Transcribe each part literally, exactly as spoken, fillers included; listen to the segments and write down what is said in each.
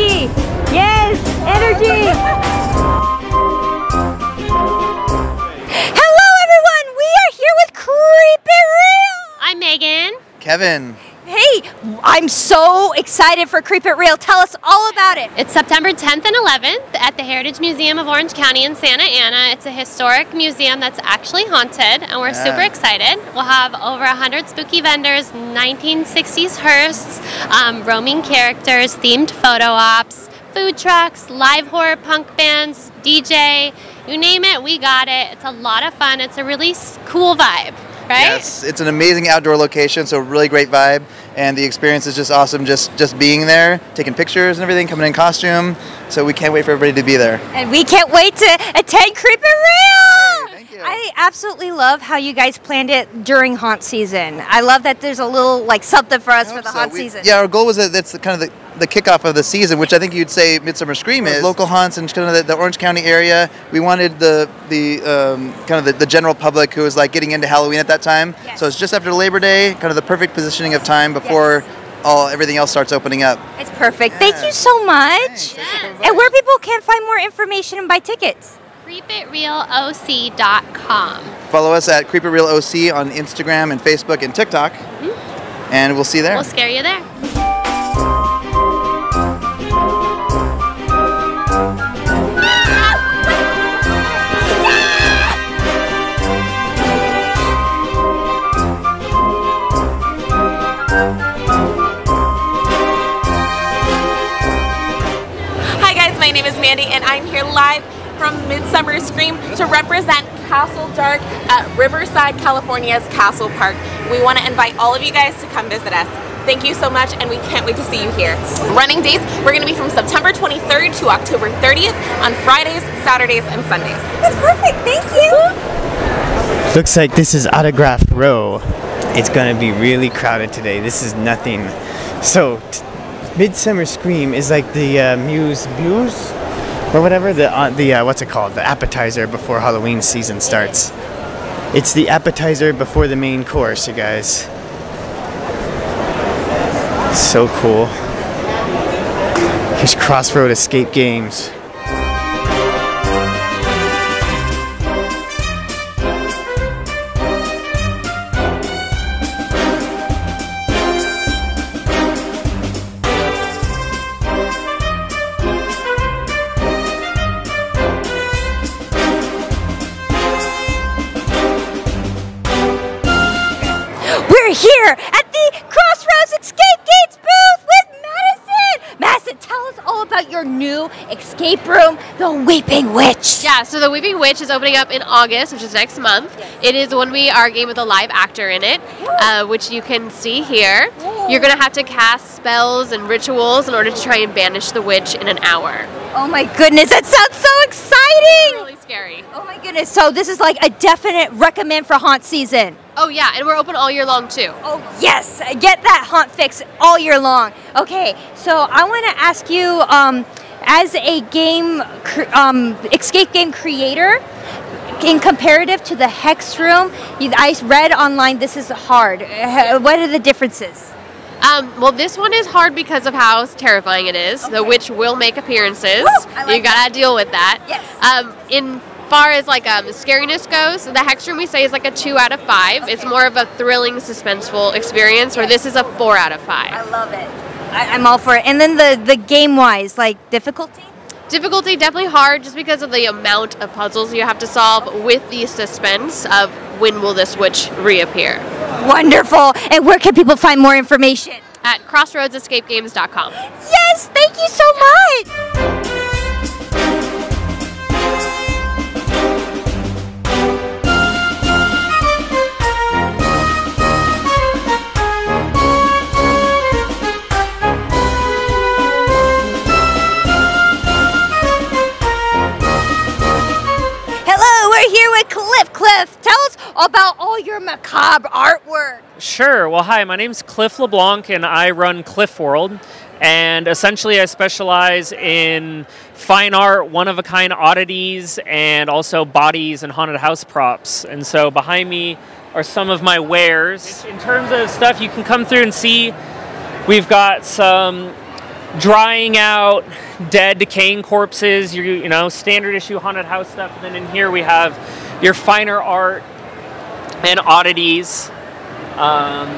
Energy! Yes! Energy! Hello everyone! We are here with Creep It Real! I'm Megan. Kevin. Hey! I'm so excited for Creep It Real. Tell us all about it. It's September tenth and eleventh at the Heritage Museum of Orange County in Santa Ana. It's a historic museum that's actually haunted, and we're yeah. super excited. We'll have over one hundred spooky vendors, nineteen sixties hearses, um, roaming characters, themed photo ops, food trucks, live horror punk bands, D J, you name it, we got it. It's a lot of fun. It's a really cool vibe. Right? Yes, it's an amazing outdoor location, so really great vibe, and the experience is just awesome, just just being there, taking pictures and everything, coming in costume, so we can't wait for everybody to be there. And we can't wait to attend Creep It Real! Thank you. I absolutely love how you guys planned it during haunt season. I love that there's a little like something for us for the so. haunt we, season. Yeah, our goal was that that's kind of the the kickoff of the season, which I think you'd say Midsummer Scream is. Local haunts in kind of the, the Orange County area. We wanted the the um, kind of the, the general public who was like getting into Halloween at that time. Yes. So it's just after Labor Day, kind of the perfect positioning of time before yes. all everything else starts opening up. It's perfect. Yeah. Thank you so much. Yeah. And where people can find more information and buy tickets. Creep It Real O C dot com. Follow us at Creep It Real O C on Instagram and Facebook and TikTok. Mm-hmm. And we'll see you there. We'll scare you there. And I'm here live from Midsummer Scream to represent Castle Dark at Riverside, California's Castle Park. We want to invite all of you guys to come visit us. Thank you so much, and we can't wait to see you here. Running dates, we're going to be from September twenty-third to October thirtieth on Fridays, Saturdays, and Sundays. That's perfect, thank you! Looks like this is Autograph Row. It's going to be really crowded today. This is nothing. So, Midsummer Scream is like the uh, Muse Blues? Or whatever the uh, the uh, what's it called, the appetizer before Halloween season starts. It's the appetizer before the main course, you guys. So cool. Here's Crossroad Escape Games. Here at the Crossroads Escape Gates booth with Madison! Madison, tell us all about your new escape room, the Weeping Witch. Yeah, so the Weeping Witch is opening up in August, which is next month. Yes. It is when we are a game with a live actor in it, uh, which you can see here. Whoa. You're going to have to cast spells and rituals in order to try and banish the witch in an hour. Oh my goodness, that sounds so exciting! Really scary. Oh my goodness, so this is like a definite recommend for haunt season. Oh yeah, and we're open all year long too. Oh yes, get that haunt fix all year long. Okay, so I want to ask you, um, as a game, um, escape game creator, in comparative to the Hex Room, I read online this is hard. What are the differences? Um, well, this one is hard because of how terrifying it is. Okay. The witch will make appearances. Woo, I like you gotta that. deal with that. Yes. Um, in As far as like um, the scariness goes, the Hex Room we say is like a two out of five. Okay. It's more of a thrilling, suspenseful experience, where this is a four out of five. I love it. I, I'm all for it. And then the, the game-wise, like difficulty? Difficulty, definitely hard, just because of the amount of puzzles you have to solve with the suspense of when will this witch reappear. Wonderful. And where can people find more information? At Crossroads Escape Games dot com. Yes, thank you so much. Cliff, tell us about all your macabre artwork. Sure. Well, hi, my name's Cliff LeBlanc, and I run Cliff World. And essentially, I specialize in fine art, one-of-a-kind oddities, and also bodies and haunted house props. And so behind me are some of my wares. In terms of stuff, you can come through and see. We've got some drying out dead, decaying corpses, your, you know, standard issue haunted house stuff. And then in here we have your finer art and oddities. Um,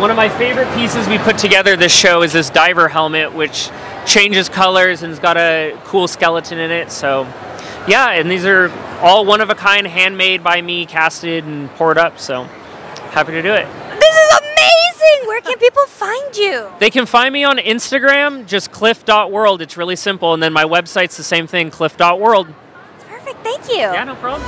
one of my favorite pieces we put together this show is this diver helmet, which changes colors and has got a cool skeleton in it. So yeah, and these are all one-of-a-kind, handmade by me, casted and poured up. So happy to do it. This is amazing! Where can people find you? They can find me on Instagram, just cliff dot world. It's really simple. And then my website's the same thing, cliff dot world. That's perfect. Thank you. Yeah, no problem.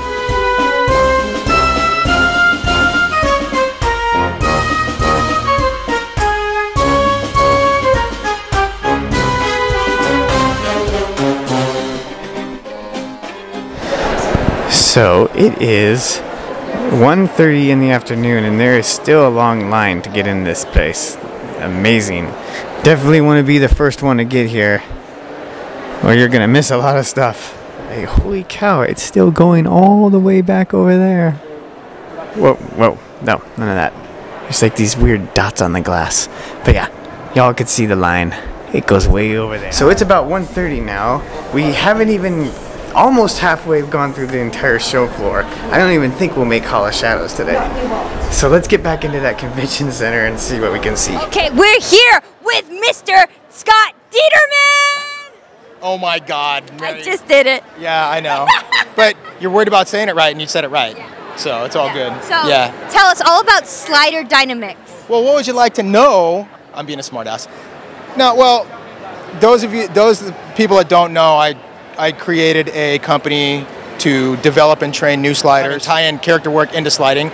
So it is one thirty in the afternoon and there is still a long line to get in this place. Amazing. Definitely want to be the first one to get here or you're going to miss a lot of stuff. Hey, holy cow, it's still going all the way back over there. Whoa, whoa, no, none of that. There's like these weird dots on the glass. But yeah, y'all could see the line. It goes way over there. So it's about one thirty now. We haven't even... almost halfway gone through the entire show floor. I don't even think we'll make Hall of Shadows today. So let's get back into that convention center and see what we can see. Okay, we're here with Mister Scott Dieterman! Oh my God. I just did it. Yeah, I know. But you're worried about saying it right and you said it right. Yeah. So it's all yeah. good. So yeah. Tell us all about Slider Dynamics. Well, what would you like to know? I'm being a smartass. No, well, those of you, those people that don't know, I I created a company to develop and train new sliders, tie in character work into sliding,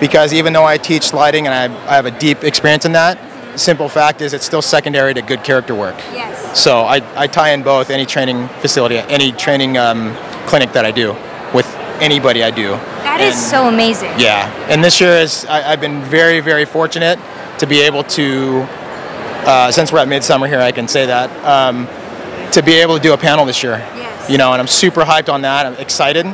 because even though I teach sliding and I, I have a deep experience in that, the simple fact is it's still secondary to good character work. Yes. So I, I tie in both any training facility, any training um, clinic that I do with anybody I do. That and, is so amazing. Yeah. And this year is I, I've been very, very fortunate to be able to, uh, since we're at Midsummer here, I can say that, um, to be able to do a panel this year. Yes. You know, and I'm super hyped on that. I'm excited. Uh,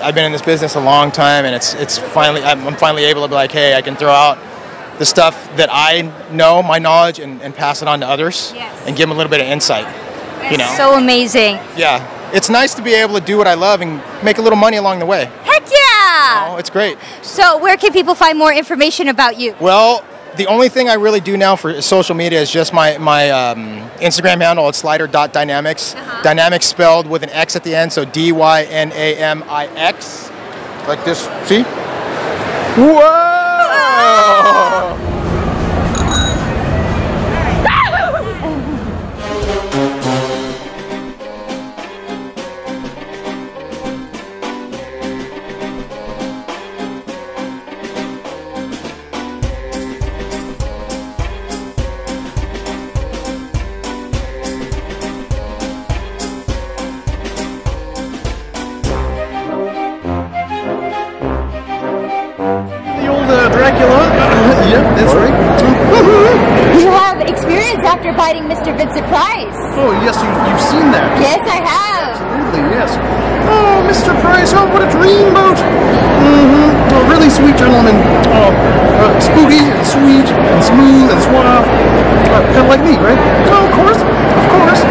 I've been in this business a long time, and it's it's finally I'm, I'm finally able to be like, hey, I can throw out the stuff that I know, my knowledge, and, and pass it on to others, yes. and give them a little bit of insight. That's you know, so amazing. Yeah, it's nice to be able to do what I love and make a little money along the way. Heck yeah! You know, it's great. So, where can people find more information about you? Well, the only thing I really do now for social media is just my, my um, Instagram handle. It's slider dot dynamics. Uh-huh. Dynamics spelled with an X at the end, so D Y N A M I X. Like this, see? Whoa! Oh! Fighting Mister Vincent Price. Oh, yes, you, you've seen that. Yes, I have. Absolutely, yes. Oh, Mister Price, oh, what a dreamboat. Mm-hmm. A really sweet gentleman. Oh, uh, spooky and sweet and smooth and suave. Uh, kind of like me, right? Oh, of course, of course.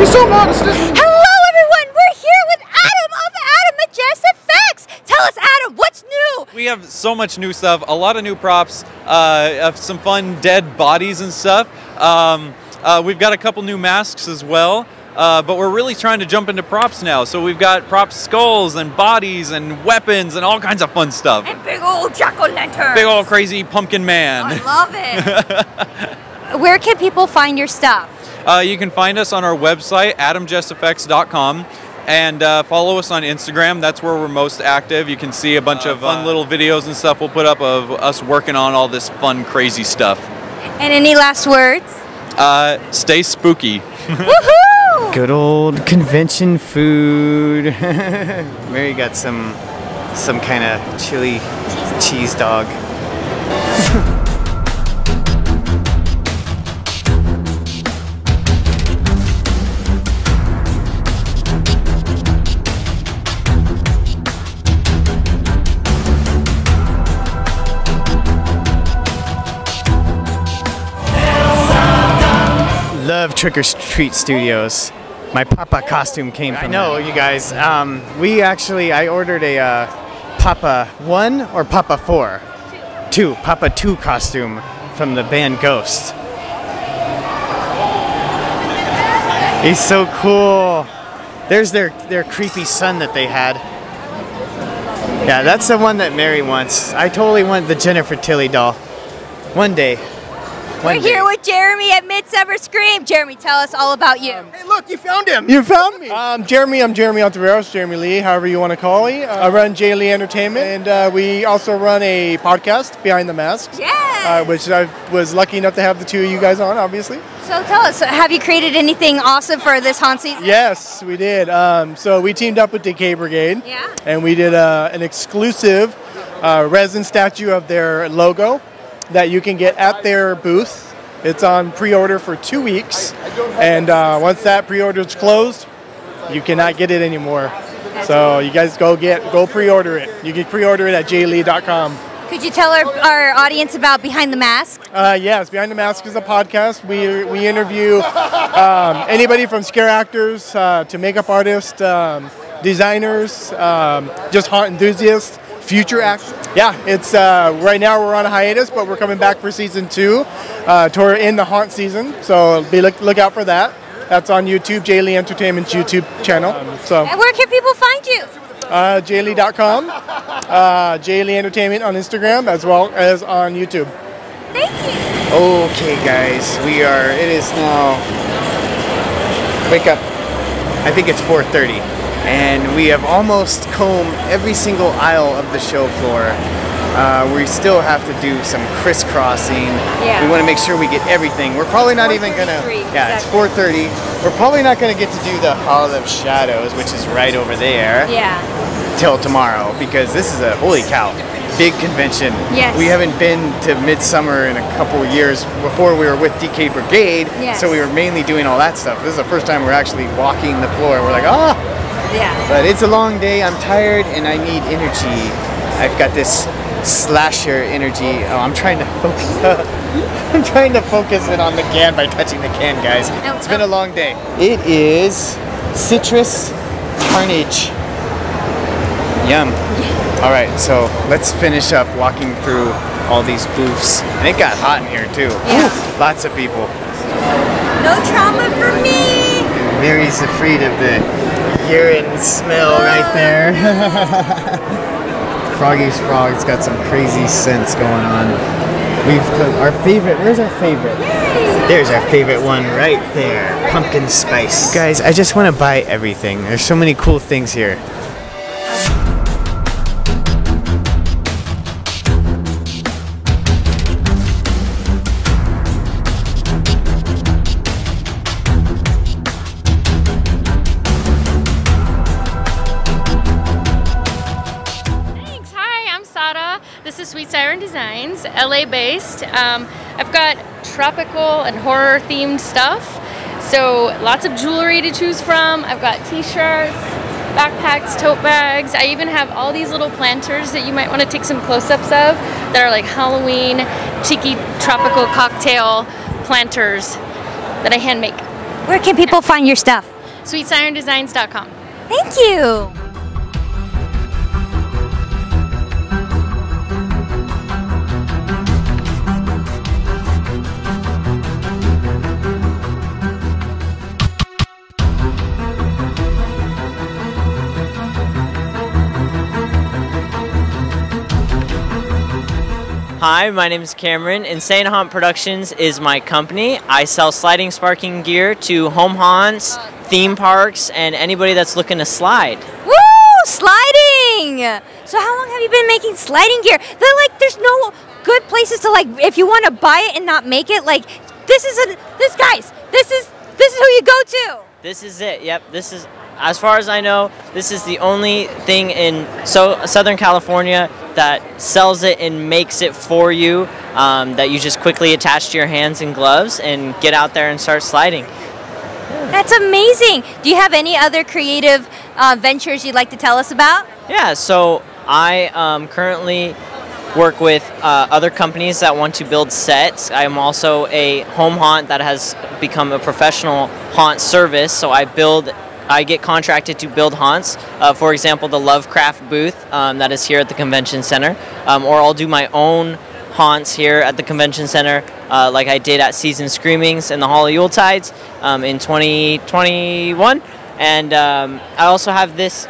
He's so modest. Hello, everyone. We're here with Adam of Adam Majestic Jess F X. Tell us, Adam, what's new? We have so much new stuff, a lot of new props, uh, some fun dead bodies and stuff. Um, uh, we've got a couple new masks as well, uh, but we're really trying to jump into props now. So we've got prop skulls and bodies and weapons and all kinds of fun stuff. And big old jack-o'-lanterns. Big old crazy pumpkin man. I love it. Where can people find your stuff? Uh, you can find us on our website, adam jess f x dot com. And uh, follow us on Instagram. That's where we're most active. You can see a bunch uh, of fun uh, little videos and stuff we'll put up of us working on all this fun, crazy stuff. And any last words? Uh, stay spooky. Woohoo! Good old convention food. Mary got some, some kind of chili cheese dog. love Trick or Street Studios. My Papa costume came from I know, that. You guys. Um, we actually, I ordered a uh, Papa one or Papa four? Two. two. Papa two costume from the band Ghost. He's so cool. There's their, their creepy son that they had. Yeah, that's the one that Mary wants. I totally want the Jennifer Tilly doll. One day. One We're day. here with Jeremy at Midsummer Scream. Jeremy, tell us all about you. Um, hey, look, you found him. You found me. Um, Jeremy, I'm Jeremy Ontiveros, Jeremy Lee, however you want to call me. Uh, I run J. Lee Entertainment, and uh, we also run a podcast, Behind the Mask, yeah. uh, which I was lucky enough to have the two of you guys on, obviously. So tell us, have you created anything awesome for this haunt season? Yes, we did. Um, so we teamed up with Decay Brigade, yeah. and we did uh, an exclusive uh, resin statue of their logo that you can get at their booth. It's on pre-order for two weeks, and uh, once that pre-order is closed, you cannot get it anymore. So you guys go get, go pre-order it. You can pre-order it at J Lee dot com. Could you tell our, our audience about Behind the Mask? Uh, yes, Behind the Mask is a podcast. We, we interview um, anybody from scare actors uh, to makeup artists, um, designers, um, just haunt enthusiasts, future actors. Yeah, it's uh, right now we're on a hiatus, but we're coming back for season two. Uh, to in the haunt season, so be look, look out for that. That's on YouTube, J. Lee Entertainment's YouTube channel. Um, so. And where can people find you? Uh, J Lee dot com, uh, J. Lee Entertainment on Instagram, as well as on YouTube. Thank you. Okay, guys, we are. It is now. Wake up! I think it's four thirty, and we have almost combed every single aisle of the show floor. Uh, we still have to do some crisscrossing. Yeah. We want to make sure we get everything. We're probably not even gonna. Yeah, exactly. It's four thirty. We're probably not gonna get to do the Hall of Shadows, which is right over there. Yeah. Till tomorrow, because this is a holy cow, big convention. Yes. We haven't been to Midsummer in a couple of years. Before we were with Decay Brigade, yes. so we were mainly doing all that stuff. This is the first time we're actually walking the floor. We're like, ah. Yeah. But it's a long day. I'm tired and I need energy. I've got this slasher energy. Oh, I'm trying to focus. I'm trying to focus it on the can by touching the can, guys. It's been a long day. It is Citrus Carnage. Yum. All right, so let's finish up walking through all these booths. And it got hot in here too. Yeah. Lots of people. No trauma for me. Mary's afraid of the urine smell right there. Froggy's Frog's got some crazy scents going on. We've our favorite. Where's our favorite? There's our favorite one right there. Pumpkin spice. Guys, I just want to buy everything. There's so many cool things here. This is Sweet Siren Designs, L A-based. Um, I've got tropical and horror-themed stuff, so lots of jewelry to choose from. I've got t-shirts, backpacks, tote bags. I even have all these little planters that you might want to take some close-ups of that are like Halloween, cheeky tropical cocktail planters that I hand make. Where can people find your stuff? Sweet Siren Designs dot com. Thank you. Hi, my name is Cameron. Insane Haunt Productions is my company. I sell sliding sparking gear to home haunts, theme parks, and anybody that's looking to slide. Woo! Sliding! So how long have you been making sliding gear? They're like, there's no good places to like, if you want to buy it and not make it, like, this is a, this guys, this is, this is who you go to. This is it, yep, this is, as far as I know, this is the only thing in so Southern California that sells it and makes it for you, um, that you just quickly attach to your hands and gloves and get out there and start sliding. That's amazing. Do you have any other creative uh, ventures you'd like to tell us about? Yeah, so I um, currently work with uh, other companies that want to build sets. I'm also a home haunt that has become a professional haunt service, so I build, I get contracted to build haunts. Uh, for example, the Lovecraft booth um, that is here at the convention center, um, or I'll do my own haunts here at the convention center, uh, like I did at Season Screamings and the Hall of Yuletides um, in twenty twenty-one. And um, I also have this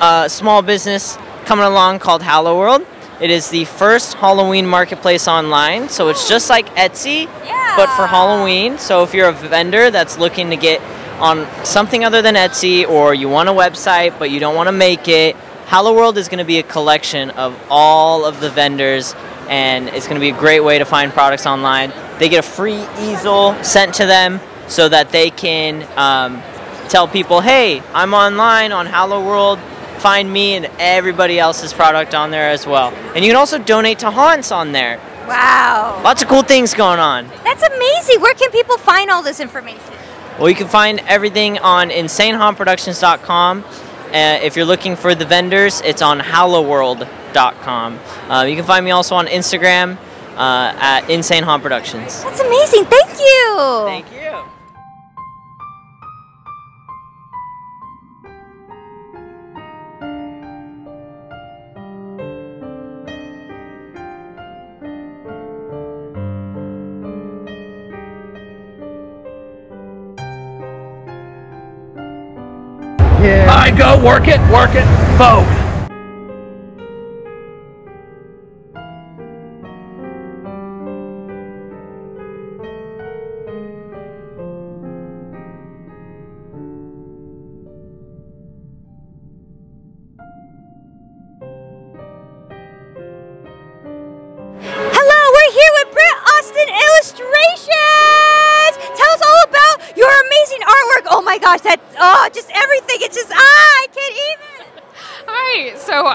uh, small business coming along called Hallow World. It is the first Halloween marketplace online, so it's just like Etsy, yeah, but for Halloween. So if you're a vendor that's looking to get on something other than Etsy, or you want a website but you don't want to make it, Hallow World is going to be a collection of all of the vendors, and it's going to be a great way to find products online. They get a free easel sent to them so that they can um, tell people, hey, I'm online on Hallow World, find me and everybody else's product on there as well. And you can also donate to haunts on there. Wow. Lots of cool things going on. That's amazing. Where can people find all this information? Well, you can find everything on Insane Haunt Productions dot com. Uh, if you're looking for the vendors, it's on Hallow World dot com. Uh, you can find me also on Instagram uh, at Insane Haunt Productions. That's amazing. Thank you. Thank you. Yeah. I go, work it, work it, vote.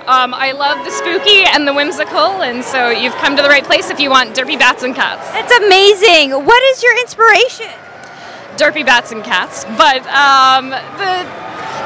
Um, I love the spooky and the whimsical, and so you've come to the right place if you want Derpy Bats and Cats. It's amazing. What is your inspiration? Derpy Bats and Cats, but um, the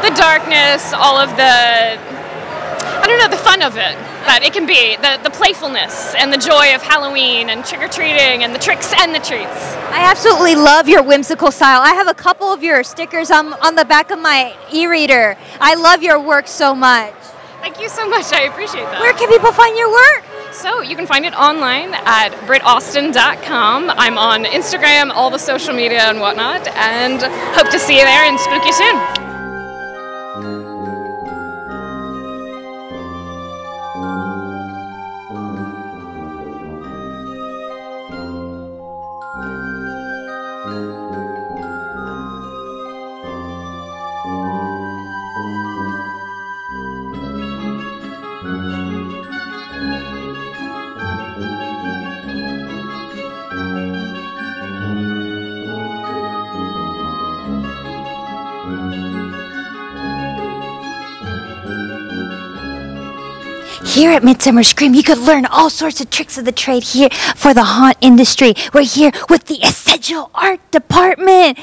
the darkness, all of the, I don't know, the fun of it that it can be, the, the playfulness and the joy of Halloween and trick-or-treating and the tricks and the treats. I absolutely love your whimsical style. I have a couple of your stickers on, on the back of my e-reader. I love your work so much. Thank you so much. I appreciate that. Where can people find your work? So you can find it online at Brit Austin dot com. I'm on Instagram, all the social media and whatnot, and hope to see you there and spook you soon. Here at Midsummer Scream, you could learn all sorts of tricks of the trade here for the haunt industry. We're here with the Essential Art Department.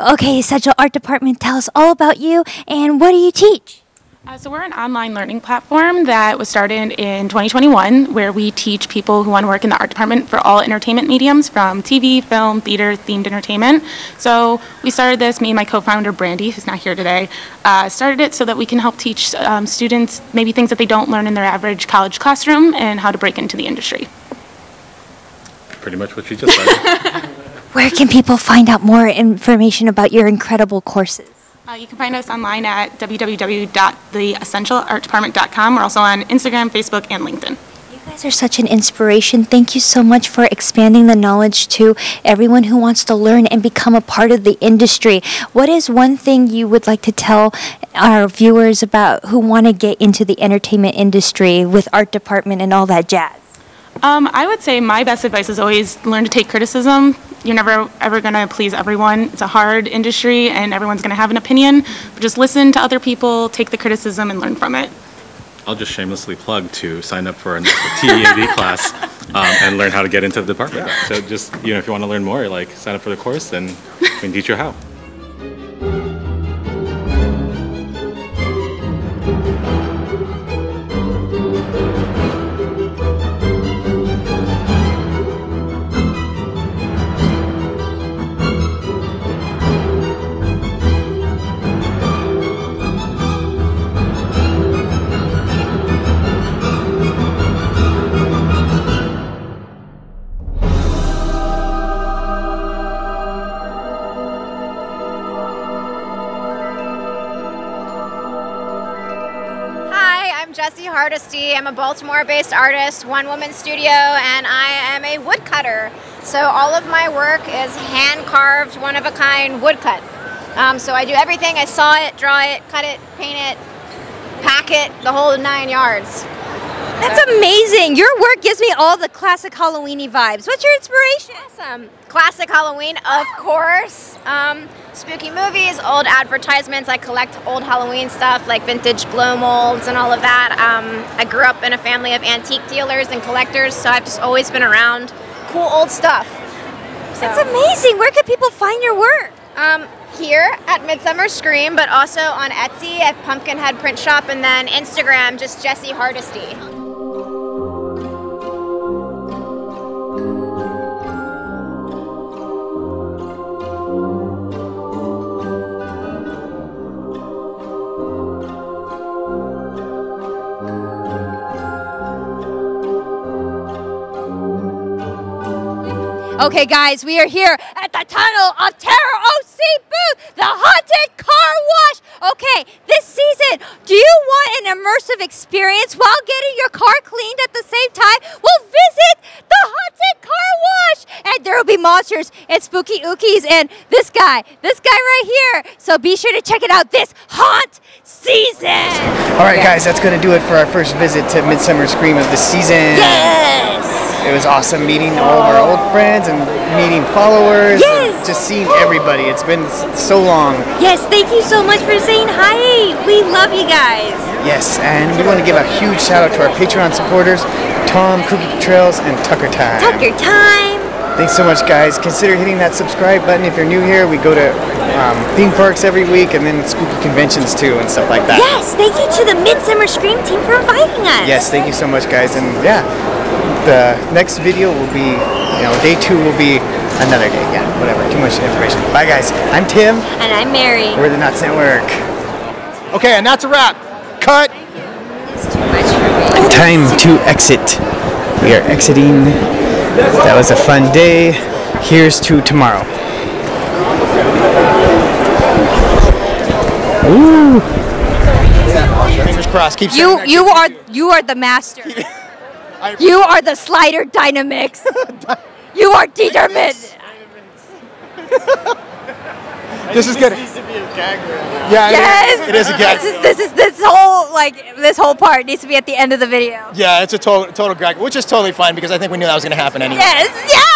Okay, Essential Art Department, tell us all about you and what do you teach? Uh, so we're an online learning platform that was started in twenty twenty-one, where we teach people who want to work in the art department for all entertainment mediums, from T V, film, theater, themed entertainment. So we started this, me and my co-founder Brandy, who's not here today, uh, started it so that we can help teach um, students maybe things that they don't learn in their average college classroom and how to break into the industry. Pretty much what you just said. Where can people find out more information about your incredible courses? Uh, you can find us online at w w w dot the essential art department dot com. We're also on Instagram, Facebook, and LinkedIn. You guys are such an inspiration. Thank you so much for expanding the knowledge to everyone who wants to learn and become a part of the industry. What is one thing you would like to tell our viewers about who want to get into the entertainment industry with art department and all that jazz? Um, I would say my best advice is always learn to take criticism. You're never ever going to please everyone. It's a hard industry and everyone's going to have an opinion. But just listen to other people, take the criticism and learn from it. I'll just shamelessly plug to sign up for a T E A D class um, and learn how to get into the department. Yeah. So just, you know, if you want to learn more, like sign up for the course and we can teach you how. Jessi Hardesty. I'm a Baltimore-based artist, one-woman studio, and I am a woodcutter. So all of my work is hand-carved, one-of-a-kind woodcut. Um, so I do everything. I saw it, draw it, cut it, paint it, pack it, the whole nine yards. That's amazing. Your work gives me all the classic Halloween-y vibes. What's your inspiration? Awesome. Classic Halloween, of course. Um, spooky movies, old advertisements. I collect old Halloween stuff like vintage blow molds and all of that. Um, I grew up in a family of antique dealers and collectors, so I've just always been around cool old stuff. So. That's amazing. Where can people find your work? Um, here at Midsummer Scream, but also on Etsy at Pumpkinhead Print Shop, and then Instagram, just Jessi Hardesty. Okay, guys, we are here at the Tunnel of Terror O C booth, the Haunted Car Wash. Okay, this season, do you want an immersive experience while getting your car cleaned at the same time? We'll visit the Haunted Car Wash, and there will be monsters and spooky ookies and this guy, this guy right here. So be sure to check it out this haunt season. All right, guys, that's going to do it for our first visit to Midsummer Scream of the season. Yes! It was awesome meeting all of our old friends and meeting followers. Yes. And just seeing everybody. It's been so long. Yes, thank you so much for saying hi. We love you guys. Yes, and we want to give a huge shout out to our Patreon supporters, Tom, Cookie Trails, and Tucker Time. Tucker Time. Thanks so much, guys. Consider hitting that subscribe button if you're new here. We go to um, theme parks every week and then spooky conventions too and stuff like that. Yes, thank you to the Midsummer Scream team for inviting us. Yes, thank you so much, guys. And yeah. The next video will be, you know, day two will be another day. Yeah, whatever. Too much information. Bye, guys. I'm Tim. And I'm Mary. We're the Nuts Network. Okay, and that's a wrap. Cut. It's too much for me. Time to exit. We are exiting. That was a fun day. Here's to tomorrow. Ooh. Fingers crossed. Keep you. You are. You are the master. You are the Slider Dynamics. You are Dieterman. This is good. This needs to be a gag right now. Yeah, yes. It is a gag. This is, this is this whole like this whole part needs to be at the end of the video. Yeah, it's a total total gag, which is totally fine because I think we knew that was going to happen anyway. Yes. Yeah.